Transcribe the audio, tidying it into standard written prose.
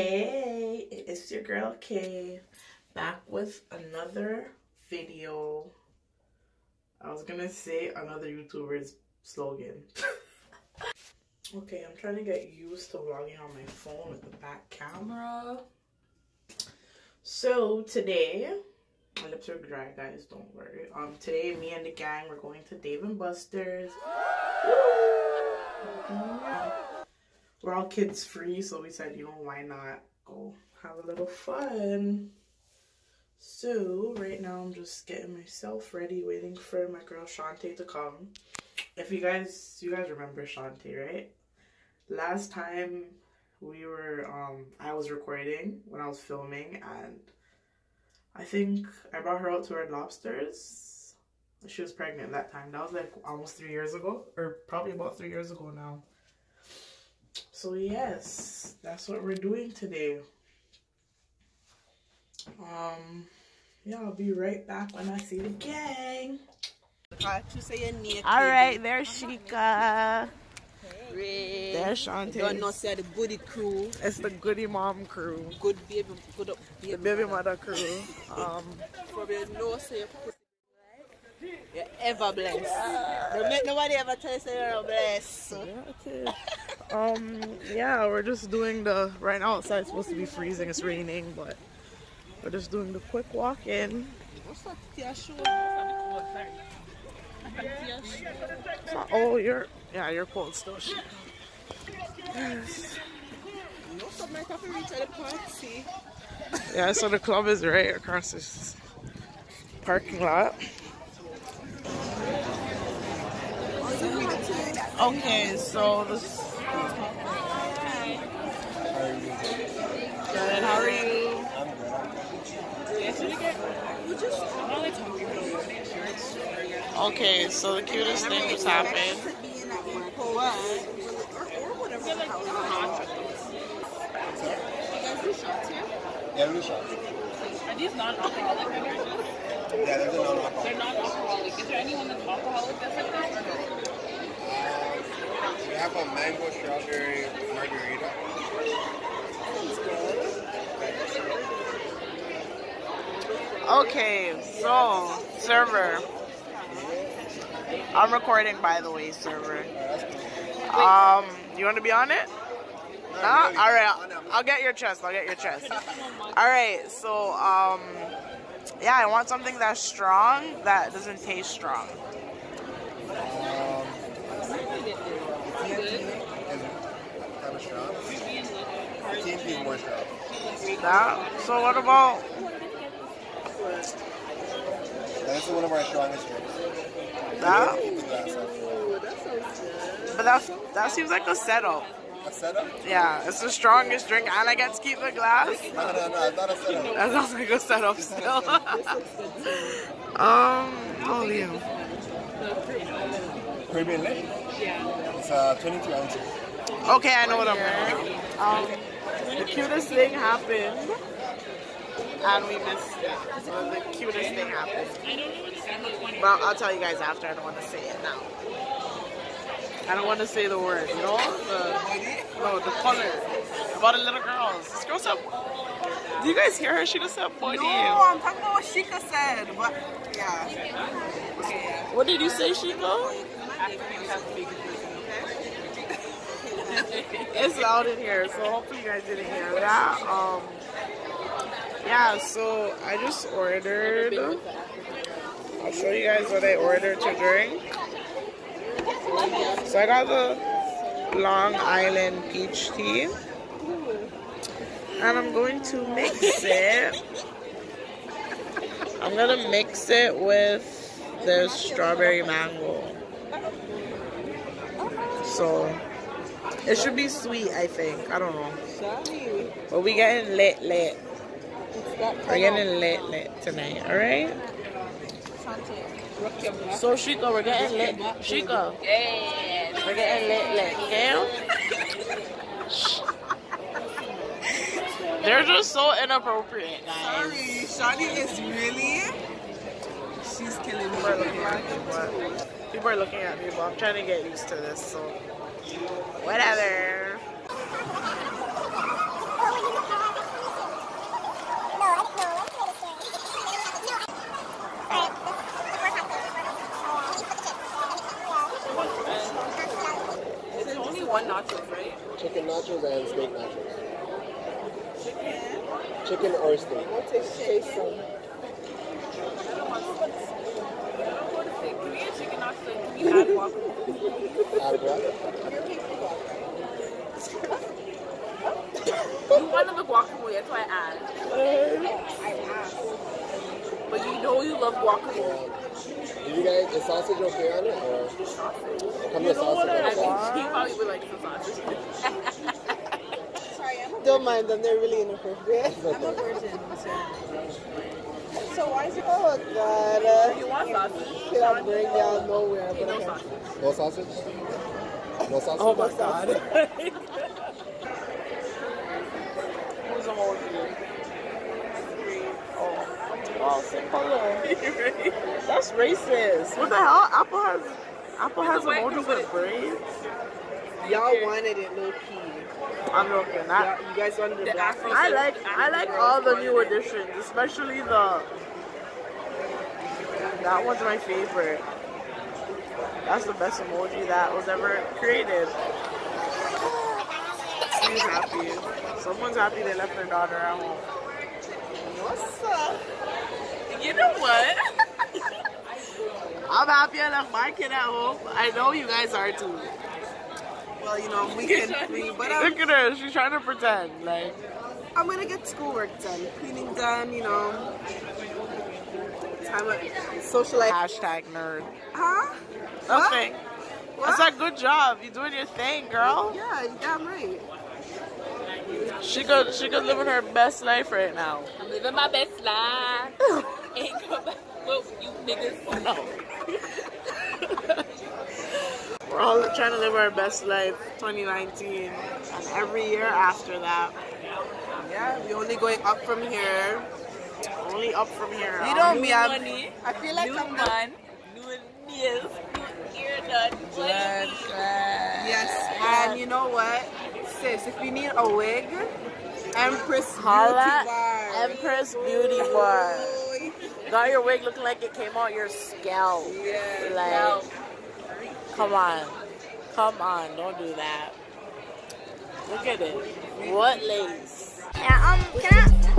Hey, it's your girl Kay, back with another video. I was gonna say another YouTuber's slogan. Okay, I'm trying to get used to vlogging on my phone with the back camera. So today, my lips are dry, guys, don't worry. Today me and the gang, we're going to Dave and Buster's. We're all kids free, so we said, you know, why not go have a little fun? So right now I'm just getting myself ready, waiting for my girl Shantae to come. If you guys remember Shantae, right? Last time we were I was recording when I was filming, and I think I brought her out to Red Lobster's. She was pregnant that time. That was like almost 3 years ago, or probably about 3 years ago now. So yes, that's what we're doing today. Yeah, I'll be right back when I see the gang. All right, there's Shika. Hey. There's Shantae. The goody crew. It's the goody mom crew. Good baby, the baby mother crew. You're ever blessed. Don't make nobody ever tell you you're blessed. Yeah, yeah, we're just doing the, right now outside it's supposed to be freezing, it's raining, but we're just doing the quick walk in. Oh, you're cold still. Yes. Yeah, so the club is right across this parking lot. Okay, so this. Good, how are you? I'm good. Okay, so the cutest thing just happened. Yeah, we shot. Are these non-alcoholic beverages? Yeah, they're non-alcoholic. They're non-alcoholic. Is there anyone that's alcoholic that's like that? We have a mango strawberry margarita. Okay, so, server. I'm recording, by the way, server. You want to be on it? No? Alright, I'll get your chest, I'll get your chest. Alright, so, yeah, I want something that's strong, that doesn't taste strong. That? So what about? That's one of our strongest drinks. That? But that seems like a setup. A setup? Yeah, it's the strongest drink, and I get to keep the glass. No, it's not a setup. That sounds like a setup still. Oh, Leo. Caribbean Lake? Yeah. It's 22 ounces. Okay, I know what I'm doing. The cutest thing happened, and we missed it. So the cutest thing happened. Well, I'll tell you guys after. I don't want to say it now. I don't want to say the word. You know, the color. About the little girls. This girl said, do you guys hear her? She just said, buddy. No, I'm talking about what Shika said. But yeah. What did you say, Shika? It's loud in here, so hopefully you guys didn't hear that. Yeah, so I just ordered. I'll show you guys what I ordered to drink. So I got the Long Island peach tea, and I'm going to mix it. I'm gonna mix it with the strawberry mango. So it should be sweet, I think. I don't know. But we getting lit. We're getting lit tonight, alright? So Shika, we're getting lit. Shika. Yeah. We're getting lit, okay? They're just so inappropriate, guys. Sorry, Shani is really, she's killing me. People are looking at me, but I'm trying to get used to this, so whatever. one nachos, right? Chicken nachos and steak nachos. Chicken? Chicken or steak. We'll take some. I don't want to say, can we get chicken nachos? Can we add guac? Add guac? You wanted the guacamole, that's why I add. I asked. But you know you love guacamole. Do you guys, is sausage okay on it? Or? Sausage. Come with sausage. I mean, she probably would like some sausage. Sorry, don't mind them, they're really inappropriate. I'm a virgin. So why is it? Oh God. You want sausage? Cannot bring down nowhere. But no sausage. No sausage? No sausage? Oh my God. Who's the whole thing? Oh, right. That's racist. What the hell? Apple has a motor with braids. Y'all wanted it low key. I'm not gonna. You guys wanted the black. I like all the new editions, especially the. That one's my favorite. That's the best emoji that was ever created. She's happy. Someone's happy they left their daughter at home. What's up? You know what? I'm happy I left my kid at home. I know you guys are too. Well, you know, we can clean, but look at her. She's trying to pretend. Like, I'm going to get schoolwork done. Cleaning done, you know. Time of socialize. Hashtag nerd. Huh? Nothing. What? That's a good job. You're doing your thing, girl. Yeah, you're damn right. She could living her best life right now. I'm living my best life. Ain't come back. Well, you niggas. No. We're all trying to live our best life, 2019, and every year after that. Yeah, we only going up from here. Only up from here. You don't be money. I feel like I'm done. New years, new year done. Yes, and you know what? Sis, if you need a wig, Empress Beauty Bar. Empress Beauty Bar. Got your wig looking like it came out your scalp. Yeah. Like, come on, don't do that. Look at it. What lace? Yeah, can I?